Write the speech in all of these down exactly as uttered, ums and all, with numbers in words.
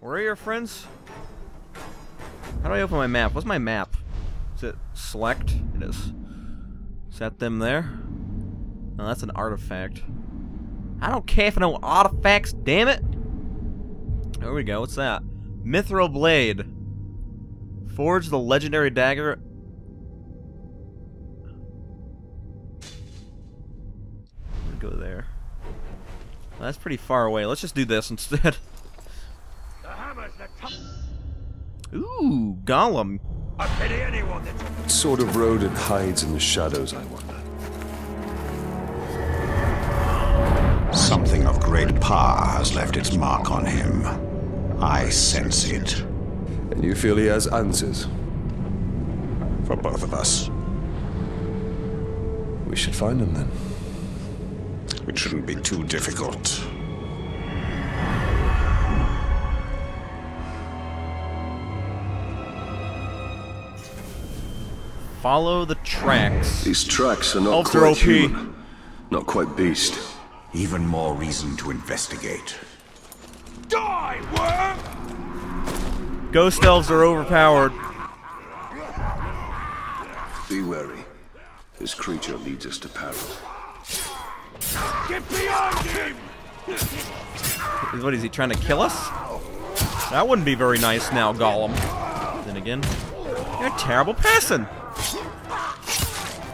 Where are your friends? How do I open my map? What's my map? Is it select? It is. Is that them there? No, that's an artifact. I don't care for no artifacts, damn it! There we go, what's that? Mithril Blade. Forge the legendary dagger. Go there. Well, that's pretty far away. Let's just do this instead. The hammer's the top. Ooh, Gollum. I pity anyone that... What sort of road it hides in the shadows, I wonder. Something of great power has left its mark on him. I sense it. And you feel he has answers? For both of us. We should find him then. It shouldn't be too difficult. Follow the tracks. These tracks are not quite human. Not quite beast. Even more reason to investigate. Die, worm! Ghost elves are overpowered. Be wary. This creature leads us to peril. Get beyond him! What is he trying to kill us? That wouldn't be very nice now, Gollum. Then again, you're a terrible person. I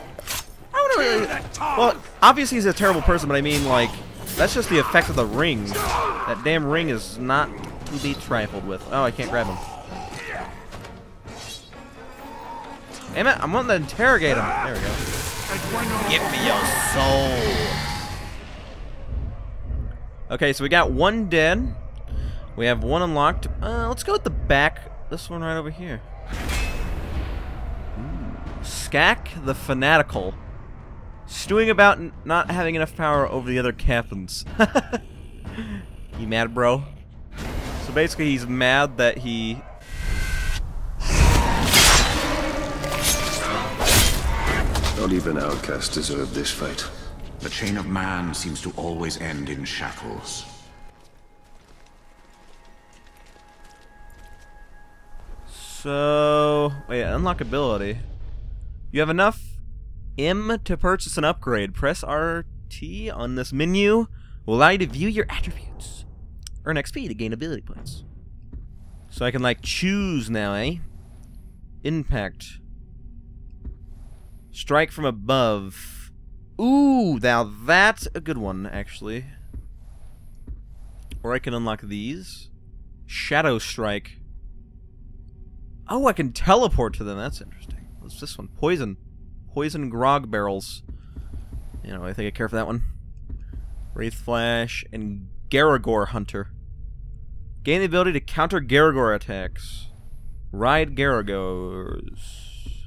wonder really, well, obviously he's a terrible person, but I mean, like, that's just the effect of the ring. That damn ring is not to be trifled with. Oh, I can't grab him. Damn it! I'm wanting to interrogate him. There we go. Give me your soul. Okay, so we got one dead. We have one unlocked. Uh, let's go with the back. This one right over here. Ooh. Skak the Fanatical. Stewing about n not having enough power over the other captains. You mad, bro? So basically he's mad that he... Not even outcasts deserve this fate. The chain of man seems to always end in shackles. So... wait, unlockability. You have enough M to purchase an upgrade. Press R T on this menu will allow you to view your attributes. Earn X P to gain ability points. So I can, like, choose now, eh? Impact. Strike from above. Ooh, now that's a good one, actually. Or I can unlock these. Shadow Strike. Oh, I can teleport to them. That's interesting. What's this one? Poison. Poison grog barrels. You know, I think I care for that one. Wraith Flash and Garagor Hunter. Gain the ability to counter Garagor attacks. Ride Garagors.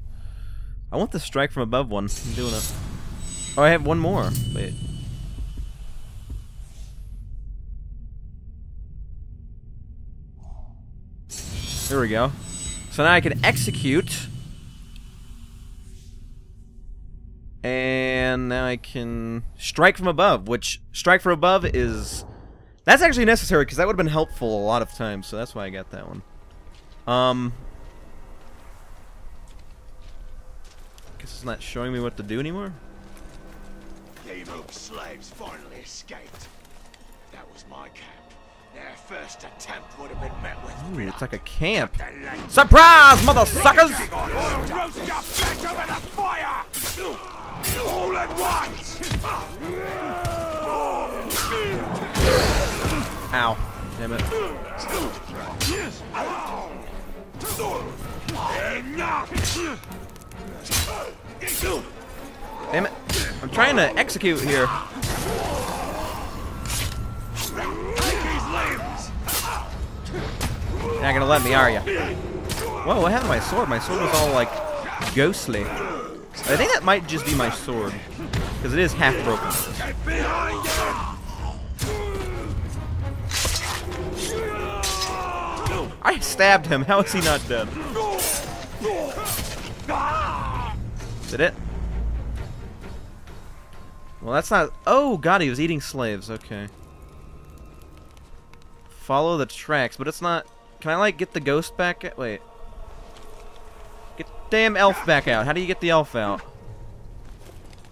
I want the Strike from Above one. I'm doing it. Oh, I have one more. Wait. There we go. So now I can execute. And now I can strike from above, which strike from above is... That's actually necessary, because that would have been helpful a lot of times, so that's why I got that one. Um... I guess it's not showing me what to do anymore. Slaves finally escaped. That was my camp. Their first attempt would have been met with. Ooh, it's like a camp. Surprise, mother suckers! Roast your flesh over the fire! All at once! Ow. Damn it. Damn it. I'm trying to execute here. You're not gonna let me, are you? Whoa, what happened to my sword? My sword was all, like, ghostly. I think that might just be my sword. Because it is half broken. I stabbed him. How is he not dead? Did it? Well, that's not... Oh, God, he was eating slaves. Okay. Follow the tracks, but it's not... Can I, like, get the ghost back? Wait. Get the damn elf back out. How do you get the elf out?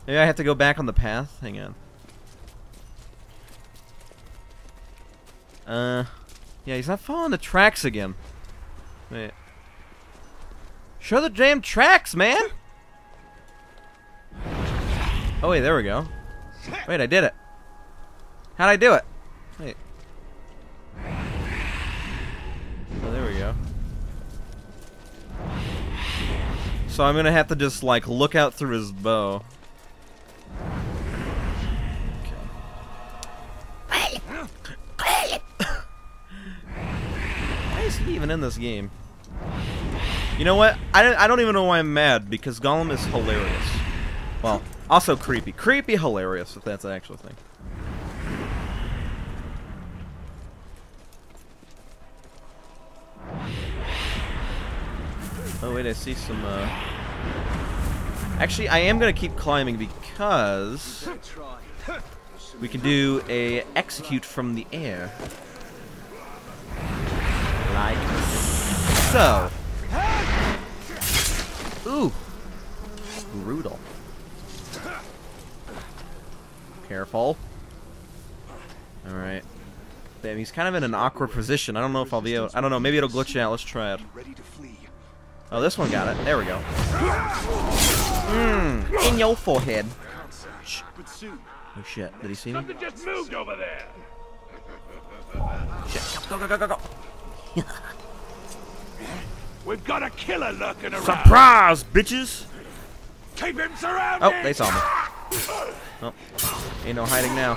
Maybe I have to go back on the path? Hang on. Uh... Yeah, he's not following the tracks again. Wait. Show the damn tracks, man! Oh, wait, there we go. Wait, I did it. How'd I do it? Wait. Oh, there we go. So I'm gonna have to just, like, look out through his bow. Okay. Why is he even in this game? You know what? I, I don't even know why I'm mad, because Gollum is hilarious. Well, also creepy. Creepy, hilarious, if that's an actual thing. Oh, wait, I see some, uh... Actually, I am gonna keep climbing because... we can do a execute from the air. Like so. Ooh, brutal. Careful. All right. Damn, he's kind of in an awkward position. I don't know if I'll be able. I don't know. Maybe it'll glitch out. Let's try it. Oh, this one got it. There we go. Mmm. In your forehead. Oh shit! Did he see me? Something just moved over there. Shit! Go go go go go! We've got a killer lurking around. Surprise, bitches! Keep him surrounded. Oh, they saw me. Oh, ain't no hiding now.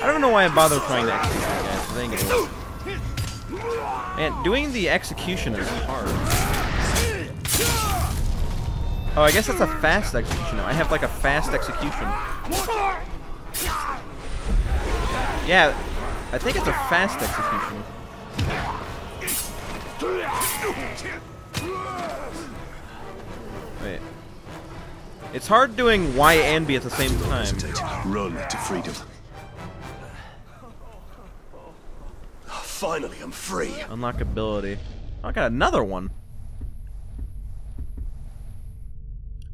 I don't know why I bother trying to execute guys. I think it is. Man, doing the execution is hard. Oh, I guess that's a fast execution. I have like a fast execution. Yeah. I think it's a fast execution. Wait. It's hard doing Y and B at the same time. Run to freedom. Finally, I'm free. Unlock ability. Oh, I got another one.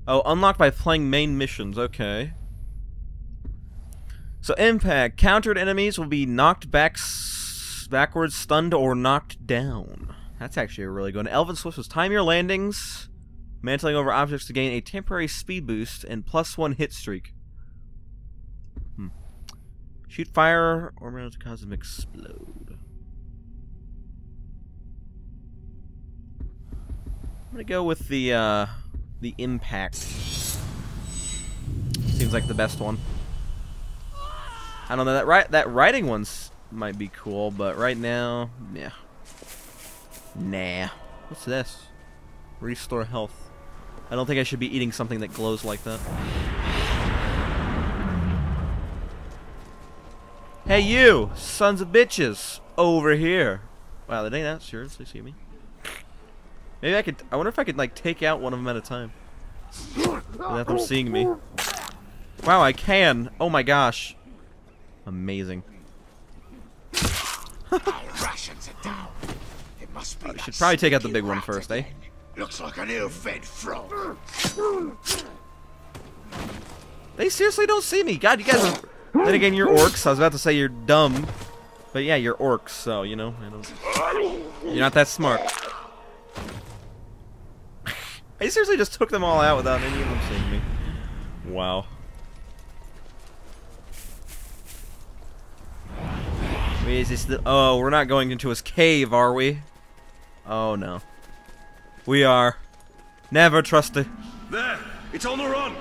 Oh, unlocked by playing main missions. Okay. So impact, countered enemies will be knocked back, s backwards, stunned, or knocked down. That's actually a really good one. Elvin Swift was time your landings, mantling over objects to gain a temporary speed boost and plus one hit streak. Hmm. Shoot fire or mantle to cause them explode. I'm gonna go with the uh, the impact. Seems like the best one. I don't know, that right that riding one's might be cool, but right now, yeah. Nah. What's this? Restore health. I don't think I should be eating something that glows like that. Hey you, sons of bitches, over here. Wow, they ain't that serious, they see me. Maybe I could I wonder if I could like take out one of them at a time. Without them seeing me. Wow, I can. Oh my gosh. Amazing. Rations are down. It must be. I should probably take out the big one first, eh? Looks like an ill-fed frog. They seriously don't see me. God, you guys are. Then again, you're orcs. I was about to say you're dumb, but yeah, you're orcs, so you know. I don't... You're not that smart. I seriously just took them all out without any of them seeing me. Wow. Is this the, oh, we're not going into his cave, are we? Oh no, we are. Never trust it. There, it's on the run.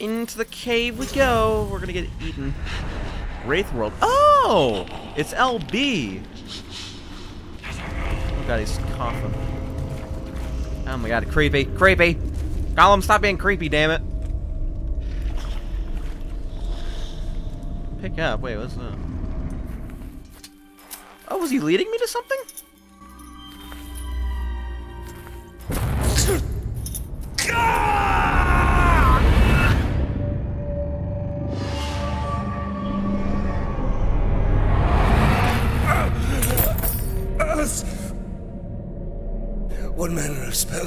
Into the cave we go. We're gonna get eaten. Wraith World. Oh, it's L B. Oh god, he's coughing. Oh my god, creepy, creepy. Gollum, stop being creepy, damn it. Pick up. Wait, what's that? Oh, was he leading me to something? spell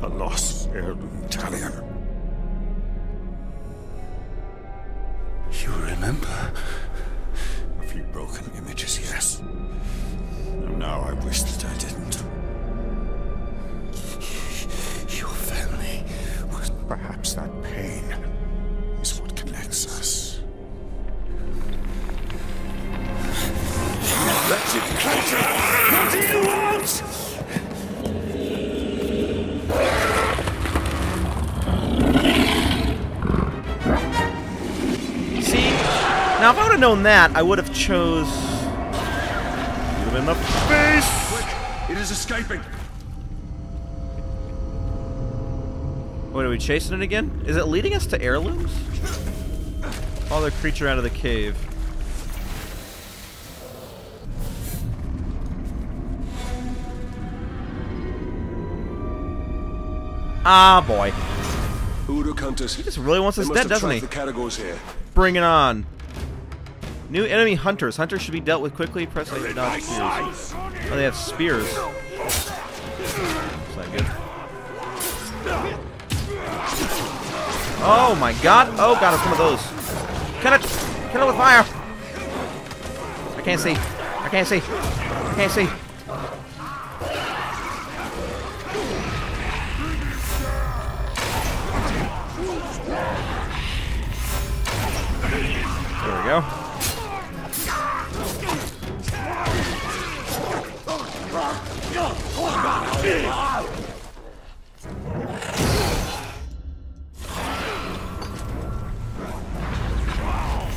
A lost Elden Talion. You remember? A few broken images, yes. And now I wish that I didn't. Your family was... Perhaps that pain is what connects us. Let it clatter! What do you want? Now, if I would have known that, I would have chose... Shoot him in the face! Quick! It is escaping! Wait, are we chasing it again? Is it leading us to heirlooms? Follow the creature out of the cave. Ah, boy. He just really wants us dead, doesn't he? The Bring it on. New enemy hunters. Hunters should be dealt with quickly. Press A to dodge spears. Oh, they have spears. That's not good. Oh my god. Oh god, it's one of those. Kill it! Kill it with fire! I can't see. I can't see. I can't see. There we go.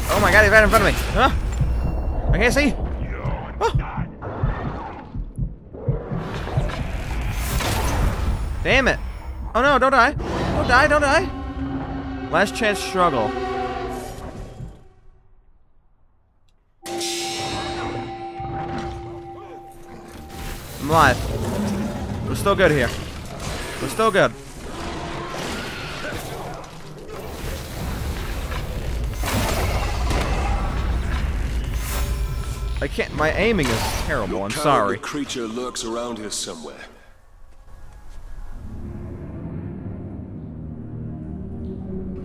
Oh my god, he's right in front of me. Huh? I can't see. Oh. Damn it. Oh no, don't die. Don't die, don't die. Last chance struggle. I'm alive. We're still good here. We're still good. I can't. My aiming is terrible. I'm sorry. The creature lurks around here somewhere.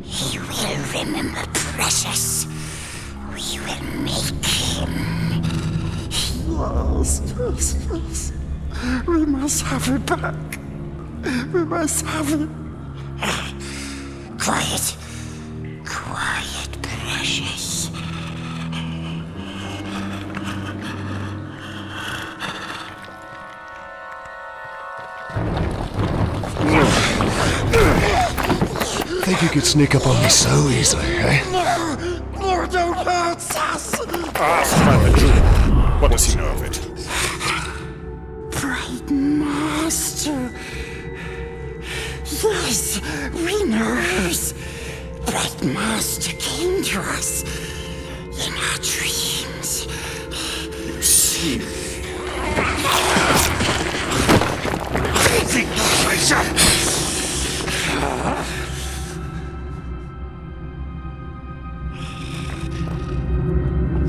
You will remember, precious. We will make him yours. Yes, yes, yes. We must have it back. We must have it. Quiet. Quiet, precious. I think you could sneak up on me so easily, eh? No! No, don't hurt us! Ask about the druid. What does he know of it? Master. Yes, we know hers. Bright Master came to us in our dreams. You see? The treasure.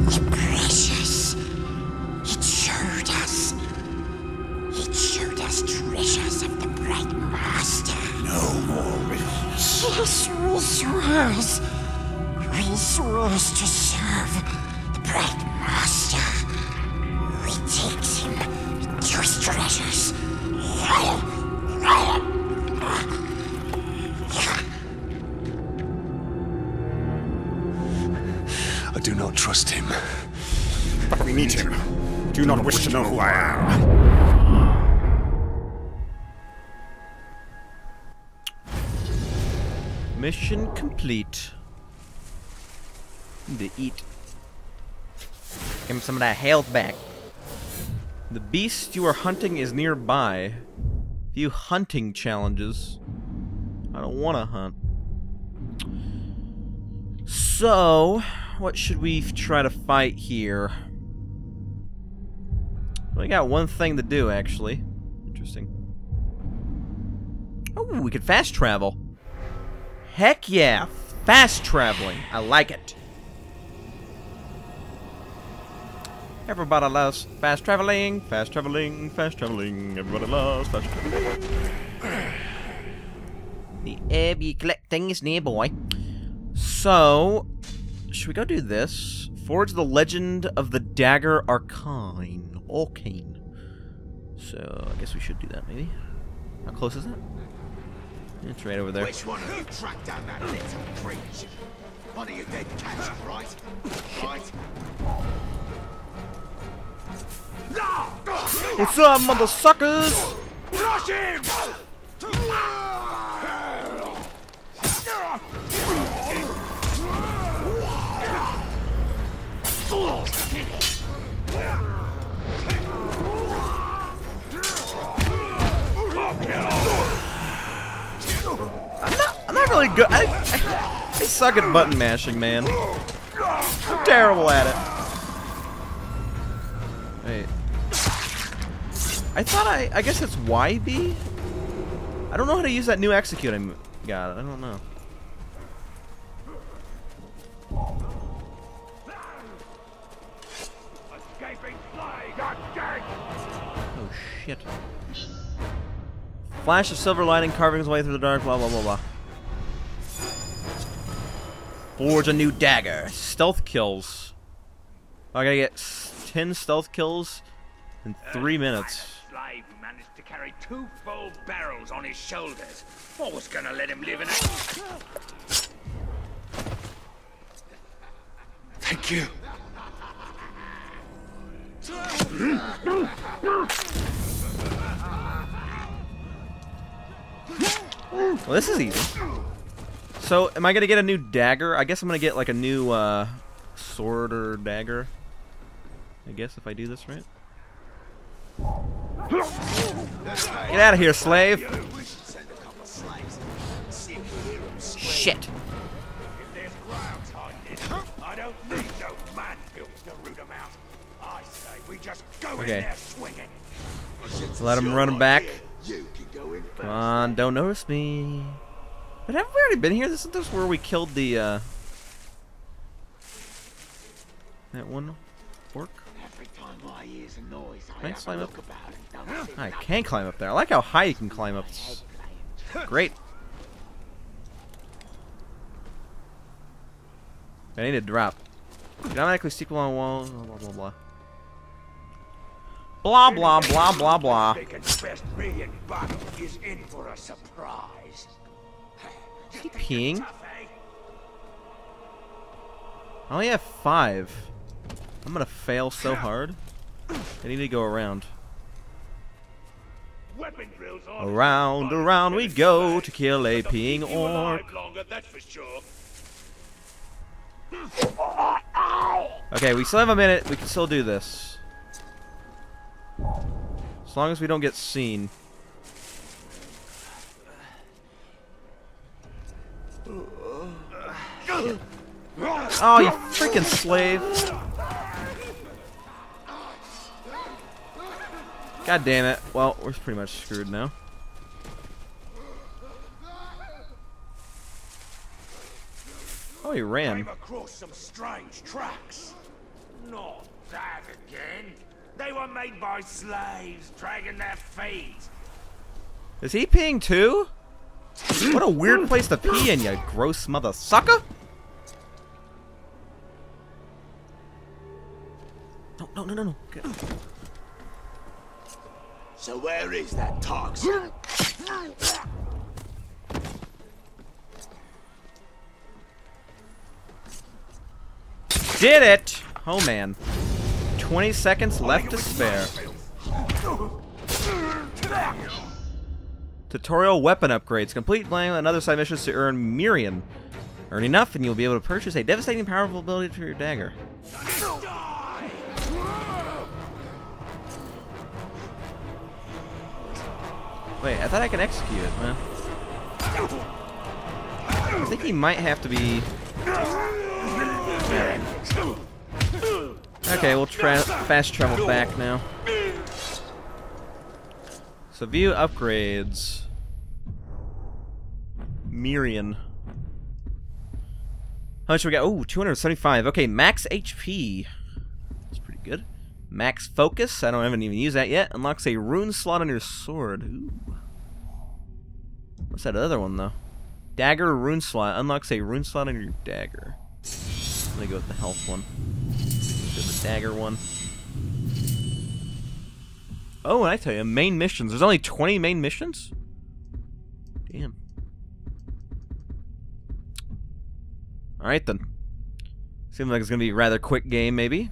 The precious. It showed us. It showed us treasures of the Bright Master. No more riddles. Yes, resources. Resources to serve the Bright Master. We take him to his treasures. I do not trust him. But we need him. Do not wish to know who I am. Mission complete. Need to eat. Give him some of that health back. The beast you are hunting is nearby. Few hunting challenges. I don't want to hunt. So, what should we try to fight here? We got one thing to do, actually. Interesting. Oh, we could fast travel. Heck yeah! Fast traveling! I like it. Everybody loves fast traveling, fast traveling, fast traveling. Everybody loves fast traveling. The herb you collecting is nearby. So, should we go do this? Forge the Legend of the Dagger Arcane. Arcane. So, I guess we should do that, maybe. How close is that? It's right over there. Which one of you tracked down that little creature? One of you dead cats, right? Right? What's up, mother suckers? Rush him! I'm not, I'm not really good. I, I, I suck at button mashing, man. I'm terrible at it. Wait. I thought I, I guess it's Y B? I don't know how to use that new execute I got. I don't know. Oh shit. Flash of silver lightning carving his way through the dark, blah blah blah blah. Forge a new dagger. Stealth kills. Oh, I gotta get ten stealth kills in three minutes. Slave managed to carry two full barrels on his shoulders. I was gonna let him live in it. Thank you. Well, this is easy. So, am I gonna get a new dagger? I guess I'm gonna get like a new uh, sword or dagger. I guess if I do this right. Get out of here, slave! Shit! Okay. Let him run back. Come on, don't notice me. But haven't we already been here? This is where we killed the, uh... that one orc? Can I climb up? I can climb up there. I like how high you can climb up. It's great. I need to drop. You can automatically sequel on walls, blah, blah, blah, blah. Blah blah blah blah blah. Is he peeing? I only have five. I'm gonna fail so hard. I need to go around. Around, around we go to kill a peeing orc. Okay, we still have a minute. We can still do this. As long as we don't get seen. Oh, you freaking slave! God damn it. Well, we're pretty much screwed now. Oh, he ran. Came across some strange tracks. Not that again. They were made by slaves dragging their feet. Is he peeing too? What a weird place to pee in, you gross mother sucker! No, no, no, no, no. Okay. So where is that toxin? Did it! Oh man. twenty seconds left to spare. Tutorial weapon upgrades. Complete playing and other side missions to earn Miriam. Earn enough and you'll be able to purchase a devastating powerful ability for your dagger. Wait, I thought I could execute it, man. I think he might have to be... Yeah. Okay, we'll tra fast travel back now. So view upgrades. Mirian. How much we got? Ooh, two hundred seventy-five. Okay, max H P. That's pretty good. Max Focus, I don't haven't even used that yet. Unlocks a rune slot on your sword. Ooh. What's that other one, though? Dagger rune slot. Unlocks a rune slot on your dagger. I'm gonna go with the health one. Go with the dagger one. Oh, and I tell you, main missions. There's only twenty main missions? Damn. Alright then. Seems like it's gonna be a rather quick game, maybe.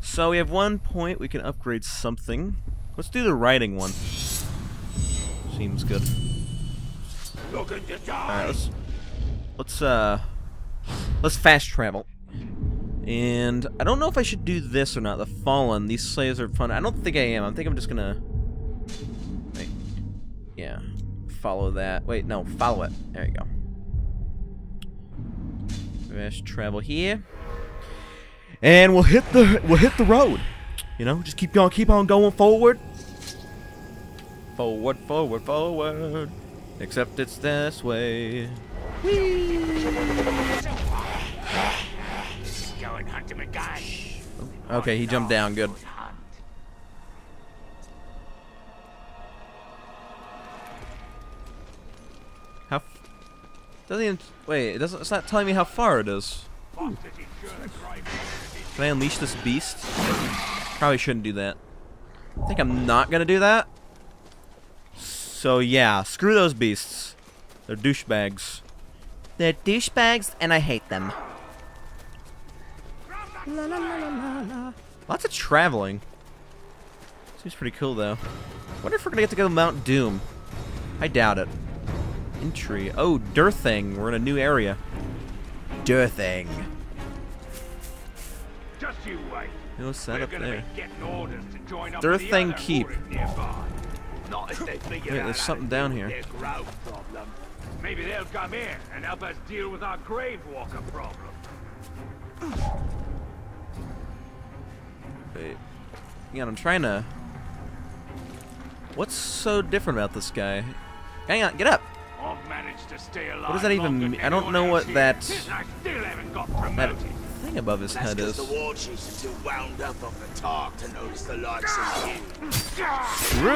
So we have one point, we can upgrade something. Let's do the riding one. Seems good. Alright, let's, let's, uh, let's fast travel. And I don't know if I should do this or not, the Fallen. These slaves are fun. I don't think I am. I think I'm just gonna... Wait. Yeah. Follow that. Wait, no. Follow it. There you go. Fast travel here. And we'll hit the we'll hit the road. You know, just keep going, keep on going forward. Forward, forward, forward. Except it's this way. Whee! Go and hunt him again. Okay, he jumped down. Good. How? F doesn't even wait. It doesn't. It's not telling me how far it is. Ooh. Can I unleash this beast? Probably shouldn't do that. I think I'm not gonna do that. So yeah, screw those beasts. They're douchebags. They're douchebags, and I hate them. La, la, la, la, la. Lots of traveling. Seems pretty cool though. Wonder if we're gonna get to go to Mount Doom. I doubt it. Entry. Oh, Durthang. We're in a new area. Durthang. Just you wait. No setup there. Durthang Keep. Not if they figure Wait, there's something down here. Maybe they'll come in and help us deal with our grave walker problem. Wait. Yeah, I'm trying to. What's so different about this guy? Hang on, get up. I've managed to stay alive. What does that even mean? I don't know what that that thing above his head is. Screw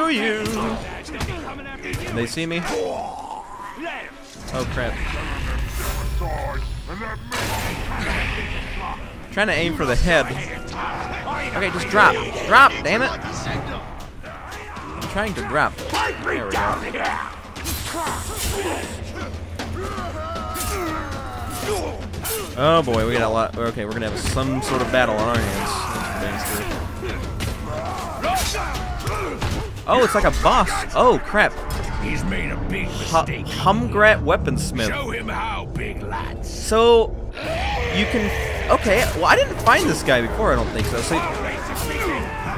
you! Can they see me? Oh crap! I'm trying to aim for the head. Okay, just drop, drop, damn it! I'm trying to drop. There we go. Oh boy, we got a lot. Okay, we're gonna have some sort of battle on our hands. Oh, it's like a boss. Oh crap! He's made a big mistake. Humgrat Weaponsmith. Show him how, big lads. So you can. Okay, well I didn't find this guy before. I don't think so. So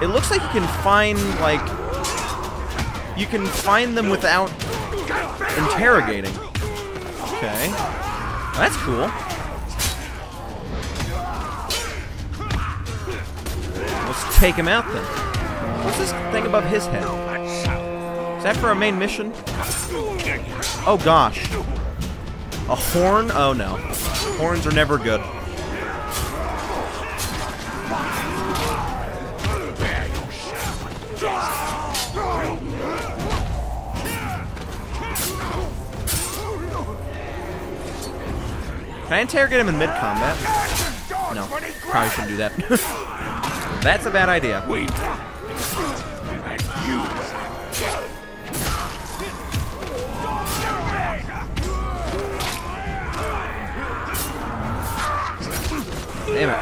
it looks like you can find like you can find them without. Interrogating. Okay. Well, that's cool. Let's take him out then. What's this thing above his head? Is that for our main mission? Oh gosh. A horn? Oh no. Horns are never good. Can I interrogate him in mid-combat? No, probably shouldn't do that. That's a bad idea. Wait. Damn it.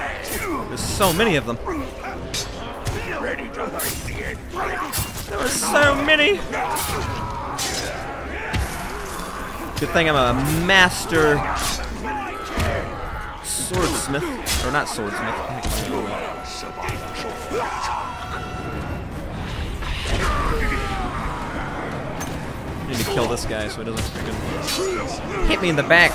There's so many of them. There were so many! Good thing I'm a master... Swordsmith, or not swordsmith. I need to kill this guy so he doesn't freaking hit me in the back.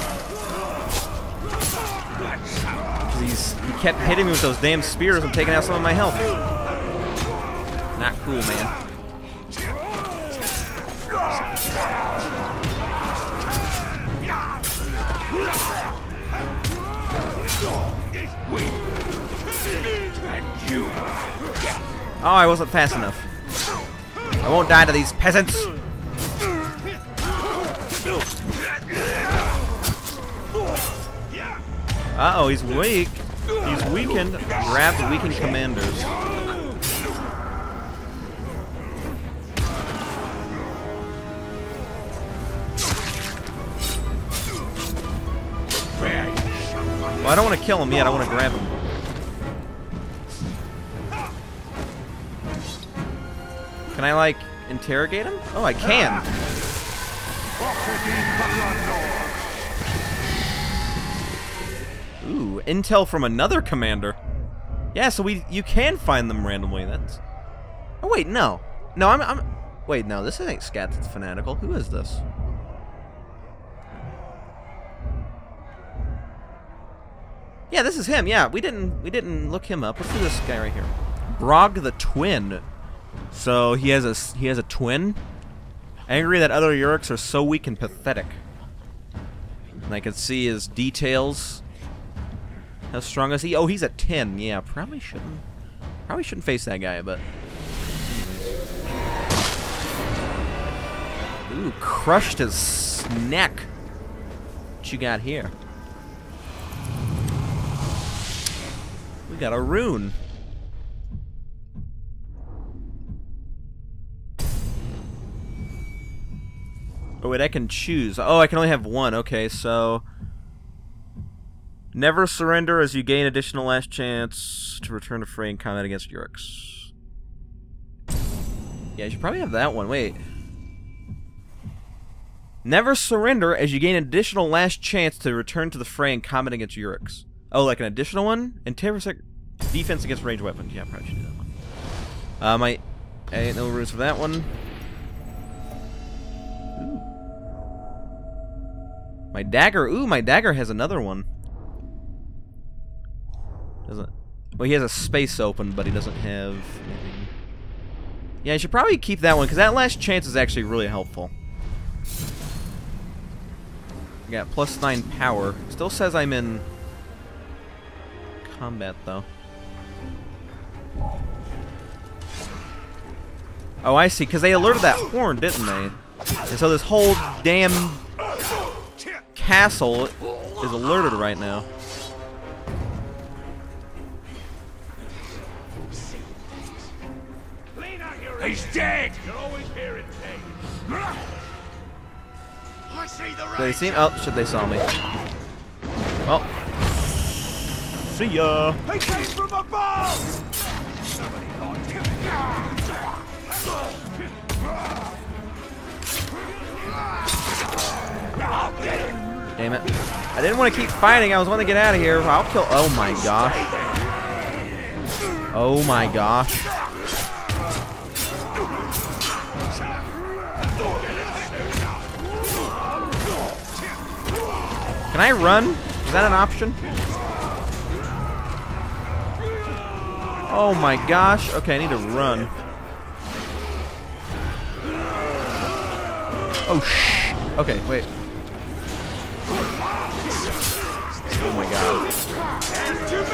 He's, he kept hitting me with those damn spears and taking out some of my health. Not cool, man. You Oh, I wasn't fast enough. I won't die to these peasants. Uh-oh, he's weak. He's weakened. Grab the weakened commanders. Well, I don't want to kill him yet. I want to grab him. Can I, like, interrogate him? Oh, I can. Ooh, intel from another commander. Yeah, so we you can find them randomly. That's. Oh wait, no, no, I'm. I'm wait, no, this isn't Skak the Fanatical. Who is this? Yeah, this is him. Yeah, we didn't we didn't look him up. Let's do this guy right here, Brog the twin. So he has a he has a twin. Angry that other Yurks are so weak and pathetic. And I can see his details. How strong is he? Oh, he's a ten. Yeah, probably shouldn't. Probably shouldn't face that guy, but. Ooh, crushed his neck. What you got here? We got a rune. Oh, wait, I can choose. Oh, I can only have one. Okay, so... Never surrender as you gain additional last chance to return to fray in combat against Yurks. Yeah, you should probably have that one. Wait. Never surrender as you gain additional last chance to return to the fray in combat against Yurks. Oh, like an additional one? And ten percent defense against ranged weapons. Yeah, I probably should do that one. Um, I, I ain't no rules for that one. My dagger, ooh, my dagger has another one. Doesn't. Well, he has a space open, but he doesn't have anything. Yeah, I should probably keep that one, because that last chance is actually really helpful. I got plus nine power. Still says I'm in combat, though. Oh, I see, because they alerted that horn, didn't they? And so this whole damn... castle is alerted right now. He's dead. They see? Oh, shit, they saw me. Well, see ya. He came from above. Damn it. I didn't want to keep fighting. I was wanting to get out of here. I'll kill. Oh my gosh. Oh my gosh. Can I run? Is that an option? Oh my gosh. Okay, I need to run. Oh shh. Okay, wait. Oh my god.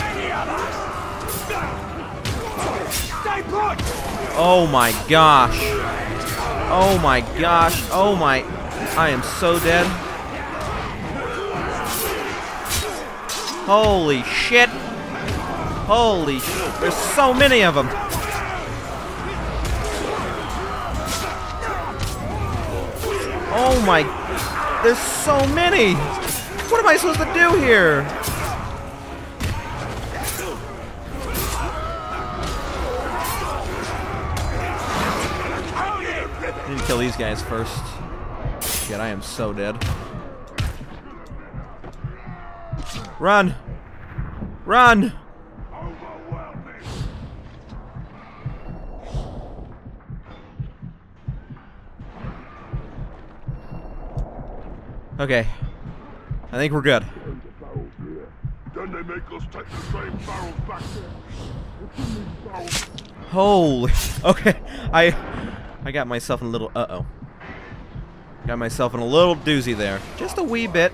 Oh my gosh. Oh my gosh. Oh my. I am so dead. Holy shit. Holy shit. There's so many of them. Oh my. There's so many. What am I supposed to do here? I need to kill these guys first. Shit, I am so dead. Run! Run! Okay. I think we're good. Holy. Okay. I I got myself in a little uh-oh. Got myself in a little doozy there. Just a wee bit.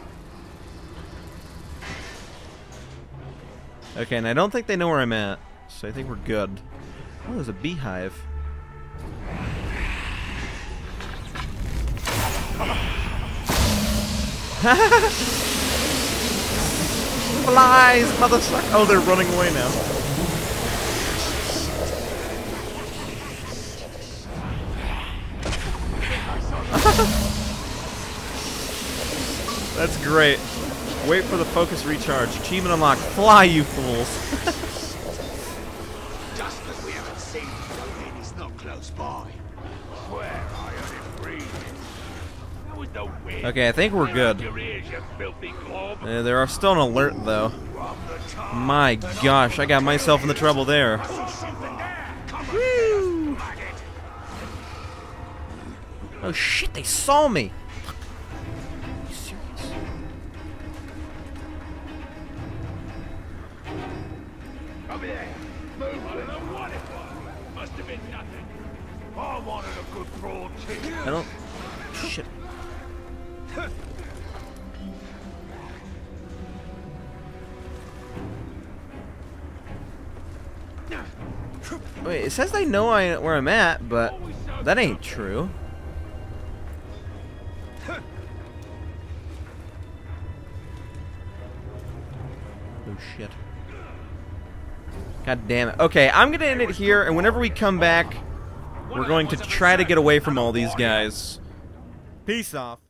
Okay, and I don't think they know where I'm at. So I think we're good. Oh, there's a beehive. Flies, motherfucker! Oh, they're running away now. That's great. Wait for the focus recharge. Achievement unlocked. Fly, you fools! Just that we haven't seen him, he's not close by. Where I am breathing. That was no way. Okay, I think we're good. Yeah, there are still an alert though. My gosh, I got myself in the trouble there. Woo. Oh shit! They saw me. I don't. Shit. Wait, it says they know I, where I'm at, but that ain't true. Oh shit. God damn it. Okay, I'm gonna end it here, and whenever we come back, we're going to try to get away from all these guys. Peace off.